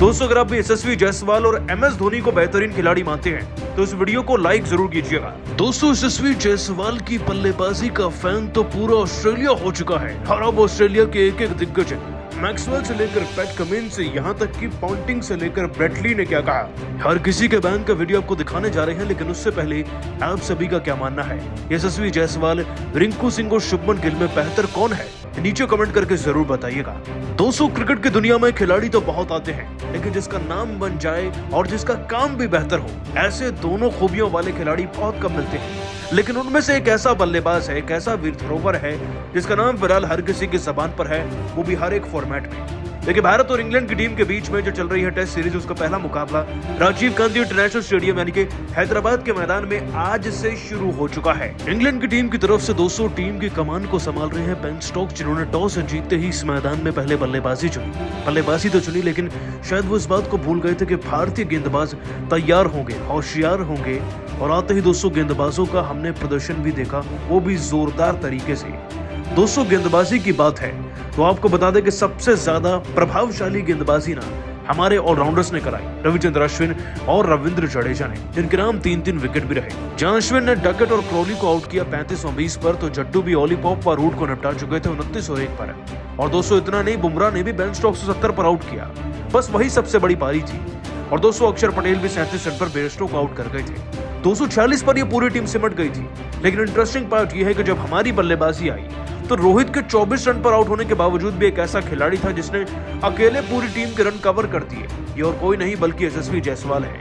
दोस्तों, अगर आप भी यशस्वी जायसवाल और एम एस धोनी को बेहतरीन खिलाड़ी मानते हैं तो इस वीडियो को लाइक जरूर कीजिएगा। दोस्तों, यशस्वी जायसवाल की बल्लेबाजी का फैन तो पूरा ऑस्ट्रेलिया हो चुका है और अब ऑस्ट्रेलिया के एक एक दिग्गज मैक्सवेल से लेकर पैट कमिंस से यहां तक कि पॉन्टिंग से लेकर ब्रेटली ने क्या कहा, हर किसी के बयान का वीडियो आपको दिखाने जा रहे हैं। लेकिन उससे पहले आप सभी का क्या मानना है, यशस्वी जायसवाल, रिंकू सिंह और शुभमन गिल में बेहतर कौन है? नीचे कमेंट करके जरूर बताइएगा। दोस्तों, क्रिकेट की दुनिया में खिलाड़ी तो बहुत आते हैं, लेकिन जिसका नाम बन जाए और जिसका काम भी बेहतर हो, ऐसे दोनों खूबियों वाले खिलाड़ी बहुत कम मिलते हैं। लेकिन उनमें से एक ऐसा बल्लेबाज है, एक ऐसा वीर धरोहर है जिसका नाम फिलहाल हर किसी की जबान पर है, वो भी हर एक फॉर्मेट में। देखिए, भारत और इंग्लैंड की टीम के बीच में जो चल रही है टेस्ट सीरीज, उसका पहला मुकाबला राजीव गांधी इंटरनेशनल स्टेडियम यानी कि हैदराबाद के मैदान में आज से शुरू हो चुका है। इंग्लैंड की टीम की तरफ से 200 टीम की कमान को संभाल रहे हैं बेन स्टोक्स, जिन्होंने टॉस जीतते ही इस मैदान में पहले बल्लेबाजी तो चुनी, लेकिन शायद वो इस बात को भूल गए थे कि भारतीय गेंदबाज तैयार होंगे, होशियार होंगे और आते ही दोस्तों गेंदबाजों का हमने प्रदर्शन भी देखा, वो भी जोरदार तरीके से। दोस्तों, गेंदबाजी की बात है तो आपको बता दें कि सबसे ज्यादा प्रभावशाली गेंदबाजी ना हमारे ऑलराउंडर्स ने कराई, रविचंद्रन अश्विन और रविंद्र जडेजा ने, जिनके नाम 3-3 विकेट भी रहे। जहां अश्विन ने डकेट और क्रॉली को आउट किया 35 और 20 पर, तो जड्डू भी ऑलीपॉप व रूट को निपटा चुके थे 29 और 1 पर। और दोस्तों, इतना नहीं, बुमराह ने भी बेन स्टोक्स को 70 पर आउट किया, बस वही सबसे बड़ी पारी थी। और दोस्तों, अक्षर पटेल भी 37 रन पर बेन स्टोक्स को आउट कर गए थे। 246 पर ये पूरी टीम सिमट गई थी। लेकिन इंटरेस्टिंग पार्ट ये है कि जब हमारी बल्लेबाजी आई तो रोहित के 24 रन पर आउट होने के बावजूद भी एक ऐसा खिलाड़ी था जिसने अकेले पूरी टीम के रन कवर कर दिए। ये और कोई नहीं बल्कि यशस्वी जायसवाल है।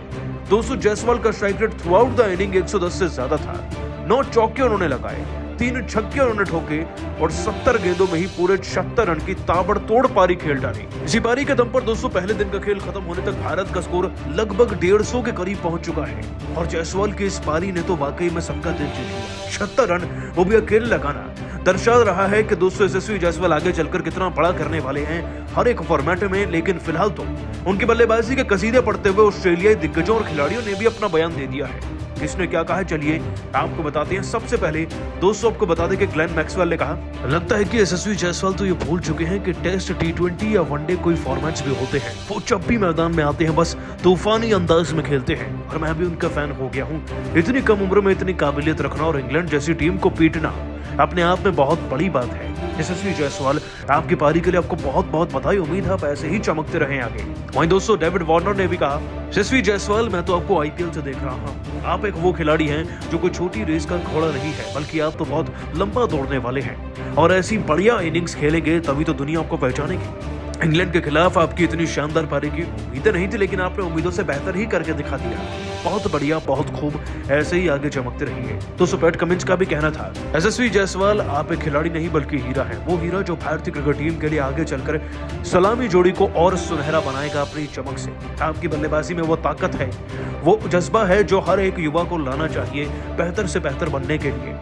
दोस्तों, जायसवाल का strike rate throughout the inning 110 से ज्यादा था। 9 चौके उन्होंने लगाए, 3 छक्के उन्होंने ठोके और 70 गेंदों में ही पूरे 76 रन की ताबड़तोड़ पारी खेल डाली। इसी पारी के दम पर दोस्तों पहले दिन का खेल खत्म होने तक भारत का स्कोर लगभग 150 के करीब पहुंच चुका है। और जायसवाल की इस पारी ने तो वाकई में सबका दिल जीत लिया। 76 रन, वो भी अकेले लगाना, दर्शा रहा है कि दोस्तों यशस्वी जायसवाल आगे चलकर कितना बड़ा करने वाले हैं हर एक फॉर्मेट में। लेकिन फिलहाल तो उनकी बल्लेबाजी के कसीदे पढ़ते हुए ऑस्ट्रेलियाई दिग्गजों और खिलाड़ियों ने भी अपना बयान दे दिया है। किसने क्या कहा, चलिए आपको बताते हैं। सबसे पहले दोस्तों आपको बता दें कि ग्लेन मैक्सवेल ने कहा, लगता है कि यशस्वी जायसवाल तो ये भूल चुके हैं कि टेस्ट, टी20 या वनडे कोई फॉर्मेट्स भी होते हैं। वो जब भी मैदान में आते हैं बस तूफानी अंदाज में खेलते हैं और मैं भी उनका फैन हो गया हूँ। इतनी कम उम्र में इतनी काबिलियत रखना और इंग्लैंड जैसी टीम को पीटना अपने आप में बहुत बड़ी बात है। यशस्वी जायसवाल, आपकी पारी के लिए आपको बहुत बहुत बधाई। उम्मीद है आप ऐसे ही चमकते रहें आगे। वहीं दोस्तों डेविड वार्नर ने भी कहा, यशस्वी जायसवाल, मैं तो आपको आईपीएल से देख रहा हूँ। आप एक वो खिलाड़ी हैं जो कोई छोटी रेस का घोड़ा नहीं है, बल्कि आप तो बहुत लंबा दौड़ने वाले हैं और ऐसी बढ़िया इनिंग्स खेलेंगे तभी तो दुनिया आपको पहचानेगी। इंग्लैंड के खिलाफ आपकी इतनी शानदार पारी की उम्मीदें नहीं थी, लेकिन आपने उम्मीदों से बेहतर ही करके दिखा दिया। बहुत बढ़िया, बहुत खूब, ऐसे ही आगे चमकते रहिए। दोस्तों पैट कमिंस का भी कहना था, यशस्वी जायसवाल आप एक खिलाड़ी नहीं बल्कि हीरा है, वो हीरा जो भारतीय क्रिकेट टीम के लिए आगे चलकर सलामी जोड़ी को और सुनहरा बनाएगा अपनी चमक से। आपकी बल्लेबाजी में वो ताकत है, वो जज्बा है जो हर एक युवा को लाना चाहिए बेहतर से बेहतर बनने के लिए।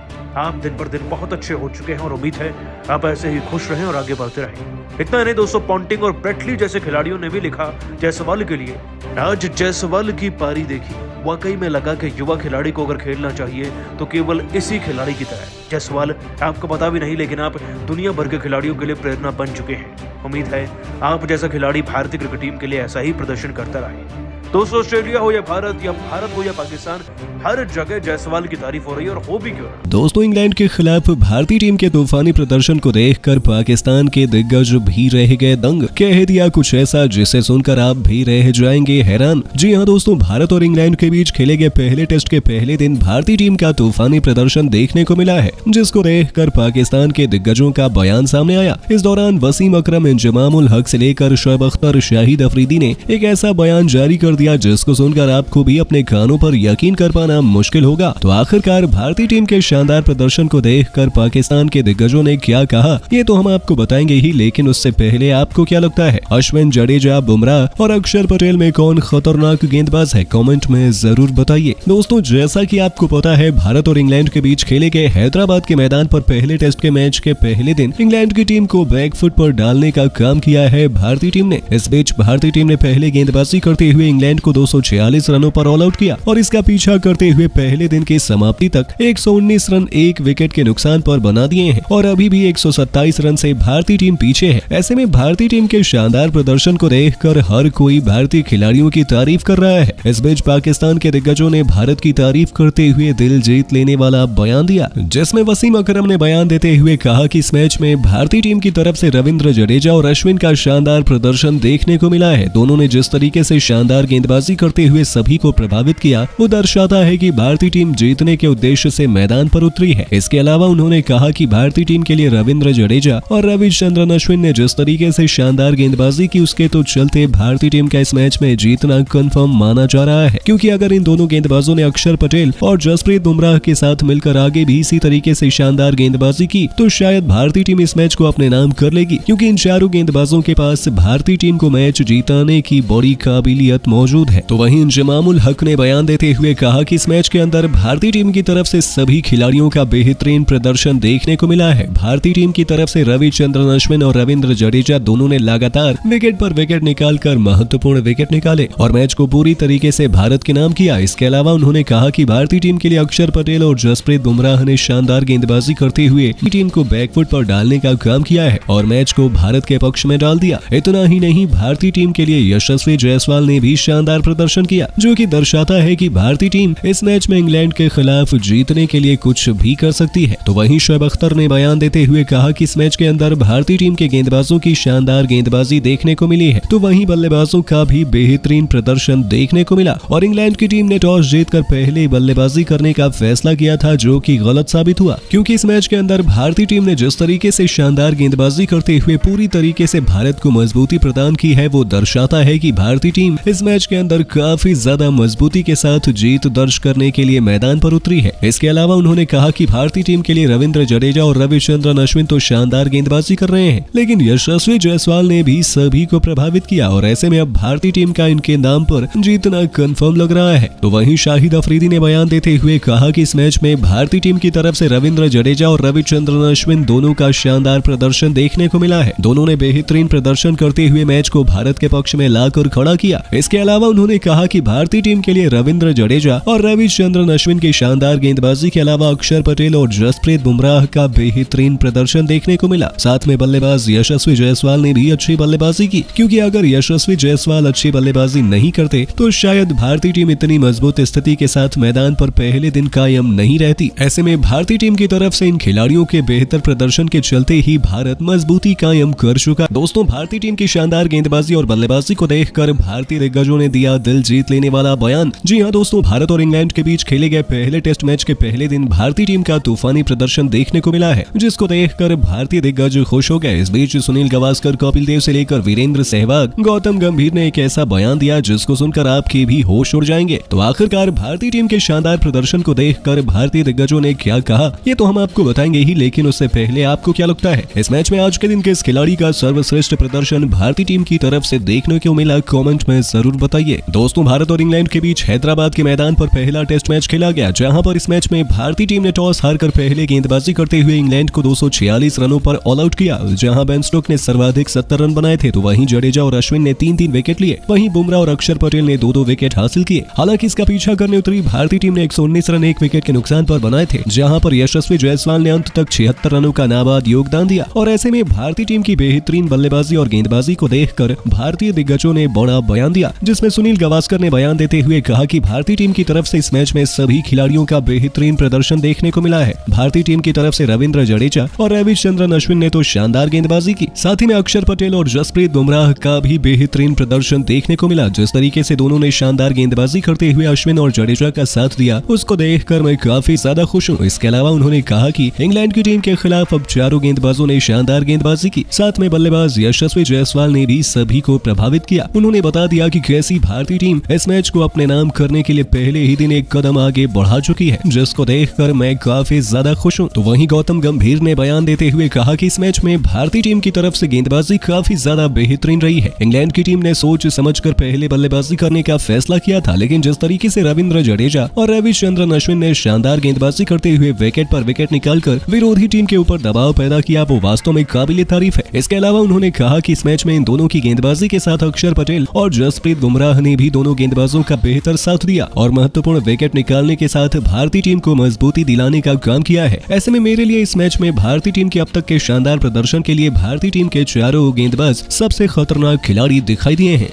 आप दिन पर दिन बहुत अच्छे हो चुके हैं और उम्मीद है आप ऐसे ही खुश रहें और आगे बढ़ते रहें। इतना नहीं दोस्तों, पॉन्टिंग और ब्रेटली जैसे खिलाड़ियों ने भी लिखा जायसवाल के लिए, आज जायसवाल की पारी देखी, वाकई में लगा कि युवा खिलाड़ी को अगर खेलना चाहिए तो केवल इसी खिलाड़ी की तरह। जायसवाल आपको पता भी नहीं, लेकिन आप दुनिया भर के खिलाड़ियों के लिए प्रेरणा बन चुके हैं। उम्मीद है आप जैसा खिलाड़ी भारतीय क्रिकेट टीम के लिए ऐसा ही प्रदर्शन करता रहे। दोस्तों ऑस्ट्रेलिया हो या भारत, या भारत हो या पाकिस्तान, हर जगह जायसवाल की तारीफ हो रही है और हो भी क्यों ना। दोस्तों इंग्लैंड के खिलाफ भारतीय टीम के तूफानी प्रदर्शन को देखकर पाकिस्तान के दिग्गज भी रह गए दंग। कह दिया कुछ ऐसा जिसे सुनकर आप भी रह जाएंगे हैरान। जी हाँ दोस्तों, भारत और इंग्लैंड के बीच खेले गए पहले टेस्ट के पहले दिन भारतीय टीम का तूफानी प्रदर्शन देखने को मिला है, जिसको देखकर पाकिस्तान के दिग्गजों का बयान सामने आया। इस दौरान वसीम अकरम, इंज़माम-उल-हक़ से लेकर शोएब अख्तर, शाहिद अफरीदी ने एक ऐसा बयान जारी कर दिया जिसको सुनकर आपको भी अपने कानों पर यकीन कर पाना मुश्किल होगा। तो आखिरकार भारतीय टीम के शानदार प्रदर्शन को देखकर पाकिस्तान के दिग्गजों ने क्या कहा, ये तो हम आपको बताएंगे ही, लेकिन उससे पहले आपको क्या लगता है, अश्विन, जडेजा, बुमराह और अक्षर पटेल में कौन खतरनाक गेंदबाज है, कमेंट में जरूर बताइए। दोस्तों जैसा कि आपको पता है, भारत और इंग्लैंड के बीच खेले गए हैदराबाद के मैदान पर पहले टेस्ट के मैच के पहले दिन इंग्लैंड की टीम को बैकफुट पर डालने का काम किया है भारतीय टीम ने। इस बीच भारतीय टीम ने पहले गेंदबाजी करते हुए इंग्लैंड इंग्लैंड को 246 रनों पर ऑल आउट किया और इसका पीछा करते हुए पहले दिन के समाप्ति तक 119 रन एक विकेट के नुकसान पर बना दिए हैं और अभी भी 127 रन से भारतीय टीम पीछे है। ऐसे में भारतीय टीम के शानदार प्रदर्शन को देखकर हर कोई भारतीय खिलाड़ियों की तारीफ कर रहा है। इस बीच पाकिस्तान के दिग्गजों ने भारत की तारीफ करते हुए दिल जीत लेने वाला बयान दिया, जिसमें वसीम अकरम ने बयान देते हुए कहा कि इस मैच में भारतीय टीम की तरफ से रविंद्र जडेजा और अश्विन का शानदार प्रदर्शन देखने को मिला है। दोनों ने जिस तरीके से शानदार गेंदबाजी करते हुए सभी को प्रभावित किया वो दर्शाता है कि भारतीय टीम जीतने के उद्देश्य से मैदान पर उतरी है। इसके अलावा उन्होंने कहा कि भारतीय टीम के लिए रविंद्र जडेजा और रविचंद्रन अश्विन ने जिस तरीके से शानदार गेंदबाजी की उसके तो चलते भारतीय टीम का इस मैच में जीतना कंफर्म माना जा रहा है, क्योंकि अगर इन दोनों गेंदबाजों ने अक्षर पटेल और जसप्रीत बुमराह के साथ मिलकर आगे भी इसी तरीके से शानदार गेंदबाजी की तो शायद भारतीय टीम इस मैच को अपने नाम कर लेगी, क्योंकि इन चारों गेंदबाजों के पास भारतीय टीम को मैच जिताने की बड़ी काबिलियत मौजूद है। तो वहीं इंज़माम-उल-हक़ ने बयान देते हुए कहा कि इस मैच के अंदर भारतीय टीम की तरफ से सभी खिलाड़ियों का बेहतरीन प्रदर्शन देखने को मिला है। भारतीय टीम की तरफ से रविचंद्रन अश्विन और रविंद्र जडेजा दोनों ने लगातार विकेट पर विकेट निकालकर महत्वपूर्ण विकेट निकाले और मैच को पूरी तरीके से भारत के नाम किया। इसके अलावा उन्होंने कहा कि भारतीय टीम के लिए अक्षर पटेल और जसप्रीत बुमराह ने शानदार गेंदबाजी करते हुए टीम को बैकफुट पर डालने का काम किया है और मैच को भारत के पक्ष में डाल दिया। इतना ही नहीं, भारतीय टीम के लिए यशस्वी जायसवाल ने भी शानदार प्रदर्शन किया, जो कि दर्शाता है कि भारतीय टीम इस मैच में इंग्लैंड के खिलाफ जीतने के लिए कुछ भी कर सकती है। तो वहीं शोएब अख्तर ने बयान देते हुए कहा कि इस मैच के अंदर भारतीय टीम के गेंदबाजों की शानदार गेंदबाजी देखने को मिली है, तो वहीं बल्लेबाजों का भी बेहतरीन प्रदर्शन देखने को मिला और इंग्लैंड की टीम ने टॉस जीतकर पहले बल्लेबाजी करने का फैसला किया था, जो कि गलत साबित हुआ, क्योंकि इस मैच के अंदर भारतीय टीम ने जिस तरीके से शानदार गेंदबाजी करते हुए पूरी तरीके से भारत को मजबूती प्रदान की है वो दर्शाता है कि भारतीय टीम इस मैच के अंदर काफी ज्यादा मजबूती के साथ जीत दर्ज करने के लिए मैदान पर उतरी है। इसके अलावा उन्होंने कहा कि भारतीय टीम के लिए रविंद्र जडेजा और रविचंद्रन अश्विन तो शानदार गेंदबाजी कर रहे हैं, लेकिन यशस्वी जायसवाल ने भी सभी को प्रभावित किया और ऐसे में अब भारतीय टीम का इनके नाम पर जीतना कंफर्म लग रहा है। तो वहीं शाहिद अफरीदी ने बयान देते हुए कहा कि इस मैच में भारतीय टीम की तरफ से रविंद्र जडेजा और रविचंद्रन अश्विन दोनों का शानदार प्रदर्शन देखने को मिला है। दोनों ने बेहतरीन प्रदर्शन करते हुए मैच को भारत के पक्ष में लाकर खड़ा किया। इसके अलावा उन्होंने कहा कि भारतीय टीम के लिए रविंद्र जडेजा और रविचंद्रन अश्विन की शानदार गेंदबाजी के अलावा अक्षर पटेल और जसप्रीत बुमराह का बेहतरीन प्रदर्शन देखने को मिला। साथ में बल्लेबाज यशस्वी जायसवाल ने भी अच्छी बल्लेबाजी की, क्योंकि अगर यशस्वी जायसवाल अच्छी बल्लेबाजी नहीं करते तो शायद भारतीय टीम इतनी मजबूत स्थिति के साथ मैदान पर पहले दिन कायम नहीं रहती। ऐसे में भारतीय टीम की तरफ से इन खिलाड़ियों के बेहतर प्रदर्शन के चलते ही भारत मजबूती कायम कर चुका। दोस्तों, भारतीय टीम की शानदार गेंदबाजी और बल्लेबाजी को देखकर भारतीय दिग्गजों ने दिया दिल जीत लेने वाला बयान। जी हाँ दोस्तों, भारत और इंग्लैंड के बीच खेले गए पहले टेस्ट मैच के पहले दिन भारतीय टीम का तूफानी प्रदर्शन देखने को मिला है, जिसको देखकर भारतीय दिग्गज खुश हो गए। इस बीच सुनील गवास्कर, कपिल देव से लेकर वीरेंद्र सहवाग, गौतम गंभीर ने एक ऐसा बयान दिया जिसको सुनकर आपके भी होश उड़ जाएंगे। तो आखिरकार भारतीय टीम के शानदार प्रदर्शन को देखकर भारतीय दिग्गजों ने क्या कहा ये तो हम आपको बताएंगे ही, लेकिन उससे पहले आपको क्या लगता है इस मैच में आज के दिन किस खिलाड़ी का सर्वश्रेष्ठ प्रदर्शन भारतीय टीम की तरफ से देखने को मिला, कमेंट में जरूर बताइए। दोस्तों, भारत और इंग्लैंड के बीच हैदराबाद के मैदान पर पहला टेस्ट मैच खेला गया, जहां पर इस मैच में भारतीय टीम ने टॉस हारकर पहले गेंदबाजी करते हुए इंग्लैंड को 246 रनों पर ऑल आउट किया, जहां बेन स्टोक्स ने सर्वाधिक 70 रन बनाए थे, तो वहीं जडेजा और अश्विन ने 3-3 विकेट लिए, वहीं बुमराह और अक्षर पटेल ने 2-2 विकेट हासिल किए। हालांकि इसका पीछा करने उतरी भारतीय टीम ने 119 रन एक विकेट के नुकसान पर बनाए थे, जहाँ पर यशस्वी जायसवाल ने अंत तक 76 रनों का नाबाद योगदान दिया और ऐसे में भारतीय टीम की बेहतरीन बल्लेबाजी और गेंदबाजी को देखकर भारतीय दिग्गजों ने बड़ा बयान दिया, जिसमें सुनील गवास्कर ने बयान देते हुए कहा कि भारतीय टीम की तरफ से इस मैच में सभी खिलाड़ियों का बेहतरीन प्रदर्शन देखने को मिला है। भारतीय टीम की तरफ से रविंद्र जडेजा और रविचंद्रन अश्विन ने तो शानदार गेंदबाजी की, साथ ही में अक्षर पटेल और जसप्रीत बुमराह का भी बेहतरीन प्रदर्शन देखने को मिला। जिस तरीके से दोनों ने शानदार गेंदबाजी करते हुए अश्विन और जडेजा का साथ दिया उसको देखकर मैं काफी ज्यादा खुश हूँ। इसके अलावा उन्होंने कहा कि इंग्लैंड की टीम के खिलाफ अब चारों गेंदबाजों ने शानदार गेंदबाजी की, साथ में बल्लेबाज यशस्वी जायसवाल ने भी सभी को प्रभावित किया। उन्होंने बता दिया कि कैसी भारतीय टीम इस मैच को अपने नाम करने के लिए पहले ही दिन एक कदम आगे बढ़ा चुकी है, जिसको देखकर मैं काफी ज्यादा खुश हूँ। तो वहीं गौतम गंभीर ने बयान देते हुए कहा कि इस मैच में भारतीय टीम की तरफ से गेंदबाजी काफी ज्यादा बेहतरीन रही है। इंग्लैंड की टीम ने सोच समझकर पहले बल्लेबाजी करने का फैसला किया था, लेकिन जिस तरीके से रविंद्र जडेजा और रविचंद्रन अश्विन ने शानदार गेंदबाजी करते हुए विकेट पर विकेट निकालकर विरोधी टीम के ऊपर दबाव पैदा किया वो वास्तव में काबिल तारीफ है। इसके अलावा उन्होंने कहा कि इस मैच में इन दोनों की गेंदबाजी के साथ अक्षर पटेल और जसप्रीत बुमराह बुमराह ने भी दोनों गेंदबाजों का बेहतर साथ दिया और महत्वपूर्ण विकेट निकालने के साथ भारतीय टीम को मजबूती दिलाने का काम किया है। ऐसे में मेरे लिए इस मैच में भारतीय टीम के अब तक के शानदार प्रदर्शन के लिए भारतीय टीम के चारों गेंदबाज सबसे खतरनाक खिलाड़ी दिखाई दिए हैं।